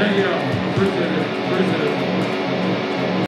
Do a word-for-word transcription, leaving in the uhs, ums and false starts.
Thank you. Appreciate it. Appreciate it.